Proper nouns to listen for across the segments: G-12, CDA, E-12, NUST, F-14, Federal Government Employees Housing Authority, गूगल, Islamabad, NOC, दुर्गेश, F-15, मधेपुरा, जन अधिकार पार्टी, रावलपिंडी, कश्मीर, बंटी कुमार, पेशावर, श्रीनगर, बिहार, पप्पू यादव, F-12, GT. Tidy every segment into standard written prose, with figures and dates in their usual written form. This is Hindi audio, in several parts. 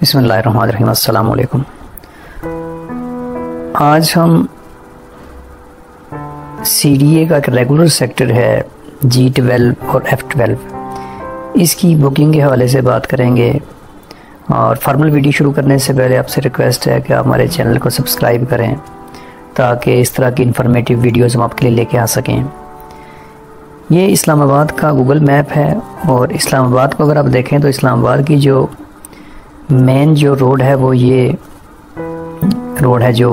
बिस्मिल्लाहिर्रहमानिर्रहीम। अस्सलाम वालेकुम। आज हम CDA का एक रेगुलर सेक्टर है G-12 और F-12, इसकी बुकिंग के हवाले से बात करेंगे। और फॉर्मल वीडियो शुरू करने से पहले आपसे रिक्वेस्ट है कि आप हमारे चैनल को सब्सक्राइब करें ताकि इस तरह की इन्फॉर्मेटिव वीडियोज़ हम आपके लिए लेके आ सकें। ये इस्लामाबाद का गूगल मैप है और इस्लामाबाद को अगर आप देखें तो इस्लामाबाद की जो मेन जो रोड है वो ये रोड है जो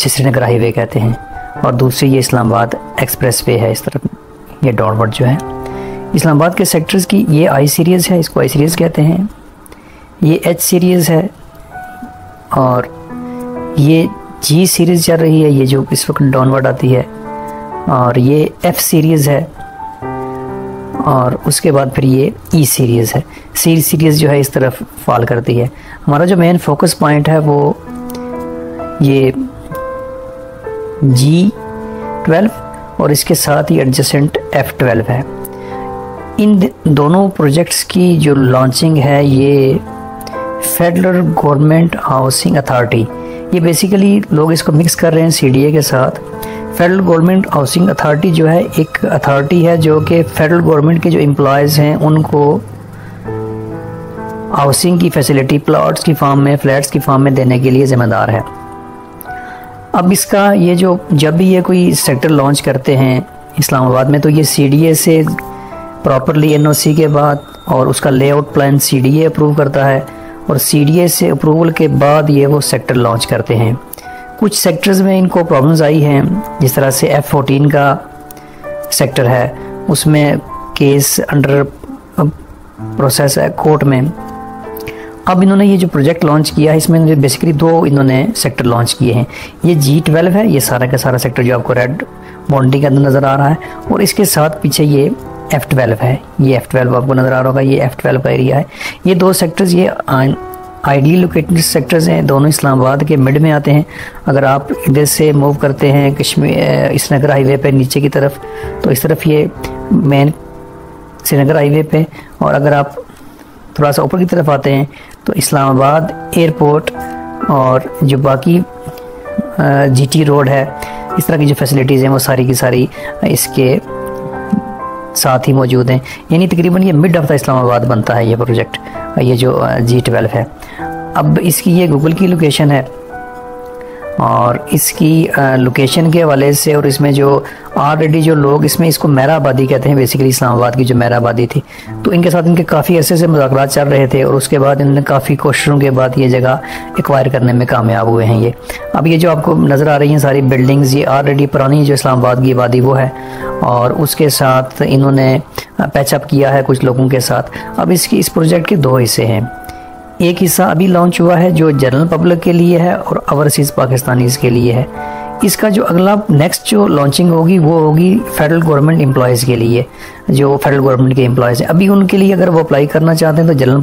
श्रीनगर हाईवे कहते हैं, और दूसरी ये इस्लामाबाद एक्सप्रेसवे है। इस तरफ ये डॉटवर्ड जो है इस्लामाबाद के सेक्टर्स की, ये आई सीरीज़ है, इसको आई सीरीज़ कहते हैं, ये एच सीरीज़ है और ये जी सीरीज़ चल रही है, ये जो इस वक्त डाउनवर्ड आती है, और ये एफ सीरीज़ है, और उसके बाद फिर ये ई सीरीज़ है। सी सीरीज़ जो है इस तरफ फॉल करती है। हमारा जो मेन फोकस पॉइंट है वो ये G-12 और इसके साथ ही एडजेसेंट F-12 है। इन दोनों प्रोजेक्ट्स की जो लॉन्चिंग है ये फेडरल गवर्नमेंट हाउसिंग अथॉरिटी, ये बेसिकली लोग इसको मिक्स कर रहे हैं CDA के साथ। फेडरल गवर्नमेंट हाउसिंग अथॉरिटी जो है एक अथॉरिटी है जो कि फेडरल गवर्नमेंट के जो एम्प्लॉयज़ हैं उनको हाउसिंग की फैसिलिटी प्लॉट्स की फॉर्म में, फ्लैट्स की फॉर्म में देने के लिए ज़िम्मेदार है। अब इसका ये जो जब भी ये कोई सेक्टर लॉन्च करते हैं इस्लामाबाद में तो ये CDA से प्रॉपरली NOC के बाद और उसका लेआउट प्लान CDA अप्रूव करता है, और CDA से अप्रूवल के बाद ये वो सेक्टर लॉन्च करते हैं। कुछ सेक्टर्स में इनको प्रॉब्लम्स आई हैं, जिस तरह से F-14 का सेक्टर है उसमें केस अंडर प्रोसेस है कोर्ट में। अब इन्होंने ये जो प्रोजेक्ट लॉन्च किया है इसमें बेसिकली दो इन्होंने सेक्टर लॉन्च किए हैं। ये G-12 है, ये सारा का सारा सेक्टर जो आपको रेड बाउंड्री के अंदर नज़र आ रहा है, और इसके साथ पीछे ये F-12 है, ये F-12 आपको नज़र आ रहा होगा, ये F-12 का एरिया है। ये दो सेक्टर्स ये आइडियल लोकेटेड सेक्टर्स हैं, दोनों इस्लामाबाद के मिड में आते हैं। अगर आप इधर से मूव करते हैं कश्मीर श्रीनगर हाईवे पे नीचे की तरफ तो इस तरफ ये मेन श्रीनगर हाईवे पे, और अगर आप थोड़ा सा ऊपर की तरफ आते हैं तो इस्लामाबाद एयरपोर्ट और जो बाकी GT रोड है, इस तरह की जो फैसिलिटीज़ हैं वो सारी की सारी इसके साथ ही मौजूद हैं। यानी तकरीबन ये मिड ऑफ द इस्लामाबाद बनता है ये प्रोजेक्ट, ये जो G-12 है। अब इसकी ये गूगल की लोकेशन है, और इसकी लोकेशन के हवाले से और इसमें जो ऑलरेडी जो लोग इसमें इसको मेरा आबादी कहते हैं, बेसिकली इस्लामाबाद की जो मेरा आबादी थी तो इनके साथ इनके काफ़ी अरसे से मुज़ाकरात चल रहे थे, और उसके बाद इन्होंने काफ़ी कोशिशों के बाद ये जगह एक्वायर करने में कामयाब हुए हैं। ये अब ये जो आपको नज़र आ रही हैं सारी बिल्डिंग्स, ये ऑलरेडी पुरानी जो इस्लामाबाद की आबादी वो है, और उसके साथ इन्होंने पैचअप किया है कुछ लोगों के साथ। अब इसकी इस प्रोजेक्ट के दो हिस्से हैं, एक हिस्सा अभी लॉन्च हुआ है जो जनरल पब्लिक के लिए है और ओवरसीज़ पाकिस्तानीज़ के लिए है। इसका जो अगला नेक्स्ट जो लॉन्चिंग होगी वो होगी फेडरल गवर्नमेंट एम्प्लॉयज़ के लिए, जो फेडरल गवर्नमेंट के एम्प्लॉयज़ हैं। अभी उनके लिए अगर वो अप्लाई करना चाहते हैं तो जनरल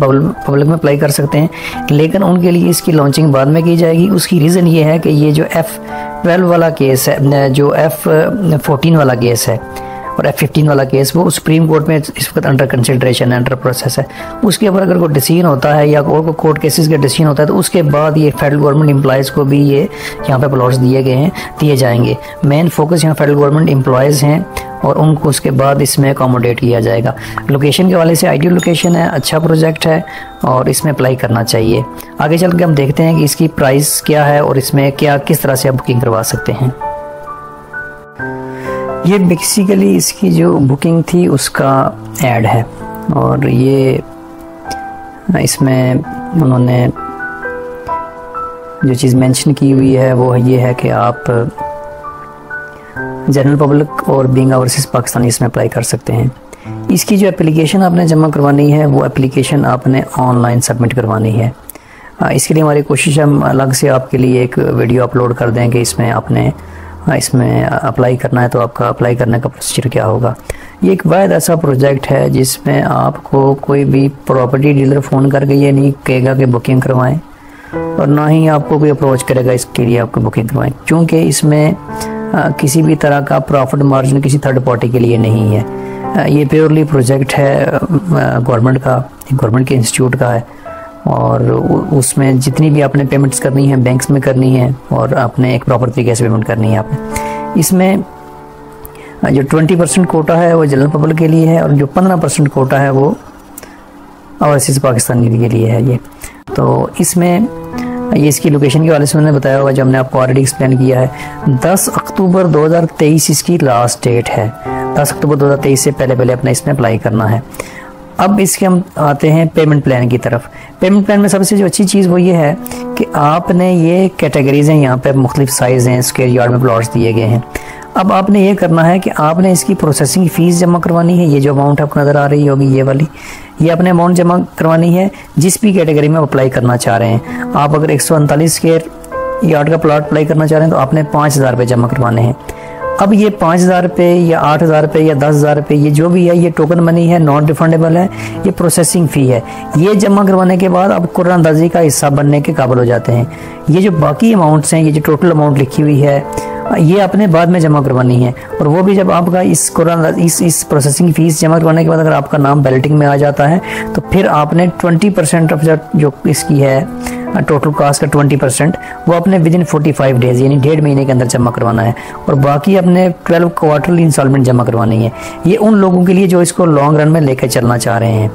पब्लिक में अप्लाई कर सकते हैं, लेकिन उनके लिए इसकी लॉन्चिंग बाद में की जाएगी। उसकी रीज़न ये है कि ये जो F-12 वाला केस है, जो F-14 वाला केस है और F-15 वाला केस वो सुप्रीम कोर्ट में इस वक्त अंडर कंसिडरेशन है, अंडर प्रोसेस है। उसके ऊपर अगर कोई डिसीजन होता है या और कोर्ट केसेस का डिसीजन होता है तो उसके बाद ये फेडरल गवर्नमेंट एम्प्लॉयज़ को भी ये यहाँ पे प्लॉट्स दिए गए हैं, दिए जाएंगे। मेन फोकस यहाँ फेडरल गवर्नमेंट एम्प्लॉयज़ हैं और उनको उसके बाद इसमें अकोमोडेट किया जाएगा। लोकेशन के हवाले से आइडियल लोकेशन है, अच्छा प्रोजेक्ट है और इसमें अप्लाई करना चाहिए। आगे चल के हम देखते हैं कि इसकी प्राइस क्या है और इसमें क्या किस तरह से आप बुकिंग करवा सकते हैं। ये बेसिकली इसकी जो बुकिंग थी उसका ऐड है, और ये इसमें उन्होंने जो चीज़ मेंशन की हुई है वो ये है कि आप जनरल पब्लिक और बीइंग ओवरसीज़ पाकिस्तानी इसमें अप्लाई कर सकते हैं। इसकी जो एप्लीकेशन आपने जमा करवानी है वो एप्लीकेशन आपने ऑनलाइन सबमिट करवानी है। इसके लिए हमारी कोशिश है हम अलग से आपके लिए एक वीडियो अपलोड कर दें कि इसमें आपने इसमें अप्लाई करना है तो आपका अप्लाई करने का प्रोसीजर क्या होगा। ये एक वायद ऐसा प्रोजेक्ट है जिसमें आपको कोई भी प्रॉपर्टी डीलर फ़ोन करके ये नहीं कहेगा कि बुकिंग करवाएं, और ना ही आपको कोई अप्रोच करेगा इसके लिए आपको बुकिंग करवाएं, क्योंकि इसमें किसी भी तरह का प्रॉफिट मार्जिन किसी थर्ड पार्टी के लिए नहीं है। ये प्योरली प्रोजेक्ट है गवर्नमेंट का, गवर्नमेंट के इंस्टीट्यूट का है, और उसमें जितनी भी आपने पेमेंट्स करनी है बैंक्स में करनी है और आपने एक प्रॉपर तरीके से पेमेंट करनी है आपने। इसमें जो 20% कोटा है वो जनरल पब्लिक के लिए है और जो 15% कोटा है वो ओवरसीज़ पाकिस्तानी के लिए है ये। तो इसमें ये इसकी लोकेशन के वाले से मैंने बताया होगा जो हमने आपको ऑलरेडी एक्सप्लेन किया है। 10 अक्टूबर 2023 इसकी लास्ट डेट है। 10 अक्टूबर 2023 से पहले पहले अपना इसमें अप्लाई करना है। अब इसके हम आते हैं पेमेंट प्लान की तरफ। पेमेंट प्लान में सबसे जो अच्छी चीज़ वो ये है कि आपने ये कैटेगरीज़ हैं यहाँ पर, मुख्तलिफ साइज़ हैं, स्क्वायर यार्ड में प्लॉट्स दिए गए हैं। अब आपने ये करना है कि आपने इसकी प्रोसेसिंग फ़ीस जमा करवानी है। ये जो अमाउंट आपको नज़र आ रही होगी ये वाली, ये आपने अमाउंट जमा करवानी है जिस भी कैटेगरी में आप अप्लाई करना चाह रहे हैं। आप अगर 139 स्क्वायर यार्ड का प्लॉट अप्लाई करना चाह रहे हैं तो आपने 5,000 रुपये जमा करवाने हैं। अब ये 5,000 रुपये या 8,000 रुपये या 10,000 रुपये ये जो भी है ये टोकन मनी है, नॉन रिफंडेबल है, ये प्रोसेसिंग फ़ी है। ये जमा करवाने के बाद आप कुरानंदाजी का हिस्सा बनने के काबिल हो जाते हैं। ये जो बाकी अमाउंट्स हैं, ये जो टोटल अमाउंट लिखी हुई है ये आपने बाद में जमा करवानी है। और वो भी जब आपका इस प्रोसेसिंग फ़ीस जमा करवाने के बाद अगर आपका नाम बैलेटिंग में आ जाता है तो फिर आपने 20% ऑफ जो इसकी है टोटल कास्ट का 20% वो अपने विदिन 45 डेज़ यानी डेढ़ महीने के अंदर जमा करवाना है। और बाकी अपने 12 क्वार्टरली इंस्टॉलमेंट जमा करवानी है। ये उन लोगों के लिए जो इसको लॉन्ग रन में लेकर चलना चाह रहे हैं।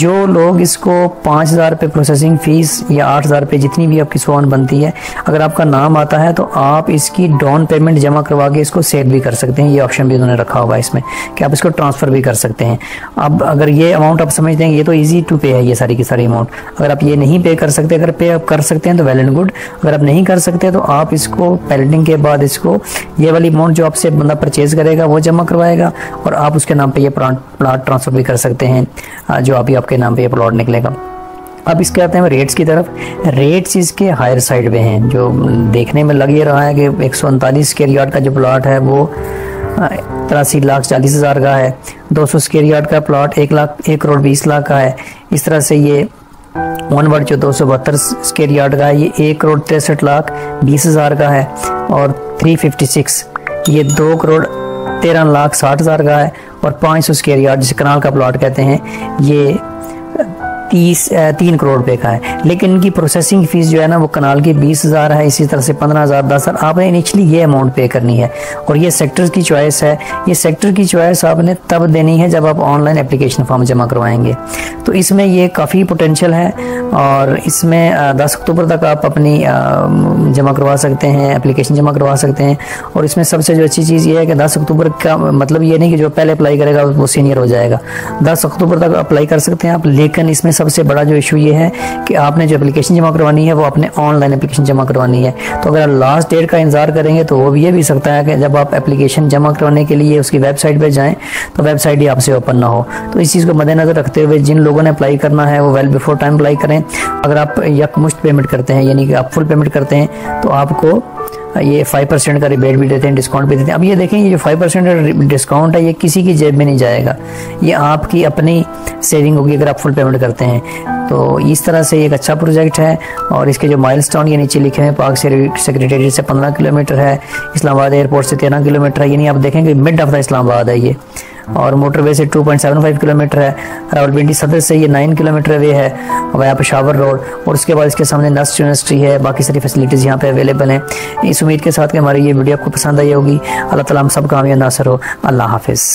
जो लोग इसको 5,000 रुपये प्रोसेसिंग फ़ीस या 8,000 रुपये जितनी भी आपकी सोन बनती है, अगर आपका नाम आता है तो आप इसकी डाउन पेमेंट जमा करवा के इसको सेल भी कर सकते हैं। ये ऑप्शन भी उन्होंने रखा हुआ है इसमें कि आप इसको ट्रांसफ़र भी कर सकते हैं। अब अगर ये अमाउंट आप समझते हैं ये तो ईजी टू पे है, ये सारी की सारी अमाउंट अगर आप ये नहीं पे कर सकते, अगर पे आप कर सकते हैं तो वेल एंड गुड, अगर आप नहीं कर सकते तो आप इसको पैलेटिंग के बाद इसको ये वाली अमाउंट जो आपसे बंदा परचेज करेगा वो जमा करवाएगा और आप उसके नाम पे ये प्लाट ट्रांसफ़र भी कर सकते हैं जो अभी आपके नाम पे ये प्लॉट निकलेगा। अब इसके आते हैं रेट्स की तरफ। रेट्स इसके हायर साइड पे हैं। जो देखने में लग ये रहा है कि 139 स्क्वायर यार्ड का जो प्लाट है वो 83,40,000 का है, 200 स्क्वायर यार्ड का प्लाट 1,01,20,00,000 का है। इस तरह से ये वनवर्ड जो 272 स्क्वायर यार्ड का है ये 1,63,20,000 का है और 356 ये 2,13,60,000 का है और 500 स्क्वायर यार्ड जिसे कनाल का प्लॉट कहते हैं ये 3 करोड़ रुपये का है। लेकिन इनकी प्रोसेसिंग फ़ीस जो है ना वो कनाल की 20,000 है, इसी तरह से 15,000 10,000 आपने इनिशियली ये अमाउंट पे करनी है। और ये सेक्टर की चॉइस है, ये सेक्टर की चॉइस आपने तब देनी है जब आप ऑनलाइन एप्लीकेशन फॉर्म जमा करवाएंगे। तो इसमें ये काफ़ी पोटेंशियल है और इसमें 10 अक्टूबर तक आप अपनी जमा करवा सकते हैं, एप्लीकेशन जमा करवा सकते हैं। और इसमें सबसे जो अच्छी चीज़ ये है कि 10 अक्टूबर का मतलब ये नहीं कि जो पहले अप्लाई करेगा वो सीनियर हो जाएगा। 10 अक्टूबर तक अप्लाई कर सकते हैं आप। लेकिन इसमें सबसे बड़ा जो इशू ये है कि आपने जो एप्लीकेशन जमा करवानी है वो आपने ऑनलाइन एप्लीकेशन जमा करवानी है। तो अगर लास्ट डेट का इंतजार करेंगे तो वो ये भी सकता है कि जब आप एप्लीकेशन जमा करवाने के लिए उसकी वेबसाइट पर जाएँ तो वेबसाइट ही आपसे ओपन ना हो। तो इस चीज़ को मद्देनज़र रखते हुए जिन लोगों ने अप्लाई करना है वो वेल बिफोर टाइम अप्लाई करें। अगर आप यकमुश्त पेमेंट करते हैं यानी कि आप फुल पेमेंट करते हैं तो आपको ये 5% का रिबेट भी देते हैं, डिस्काउंट भी देते हैं। अब ये देखें ये जो 5% का डिस्काउंट है ये किसी की जेब में नहीं जाएगा, ये आपकी अपनी सेविंग होगी अगर आप फुल पेमेंट करते हैं। तो इस तरह से एक अच्छा प्रोजेक्ट है। और इसके जो माइलस्टोन ये नीचे लिखे हैं, पाक सेक्रेटेरिएट से 15 किलोमीटर है, इस्लामाबाद एयरपोर्ट से 13 किलोमीटर है, यानी आप देखेंगे मिड ऑफ द इस्लामाबाद है ये। और मोटरवे से 2.75 किलोमीटर है। रावलपिंडी सदर से ये 9 किलोमीटर वे है वाया पेशावर रोड। और उसके बाद इसके सामने नस्ट यूनिवर्सिटी है, बाकी सारी फैसिलिटीज़ यहाँ पे अवेलेबल हैं। इस उम्मीद के साथ कि हमारी ये वीडियो आपको पसंद आई होगी। अल्लाह ताला हम सब कामयाब नासर हो। अल्लाह हाफिज़।